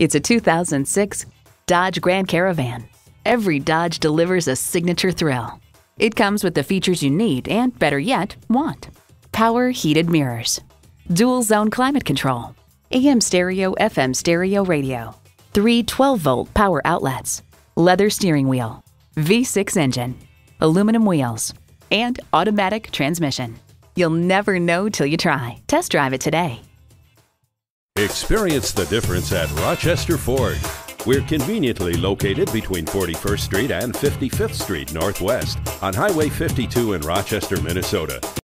It's a 2006 Dodge Grand Caravan. Every Dodge delivers a signature thrill. It comes with the features you need and, better yet, want. Power heated mirrors, dual zone climate control, AM stereo, FM stereo radio, 3 12-volt power outlets, leather steering wheel, V6 engine, aluminum wheels, and automatic transmission. You'll never know till you try. Test drive it today. Experience the difference at Rochester Ford. We're conveniently located between 41st Street and 55th Street Northwest on Highway 52 in Rochester, Minnesota.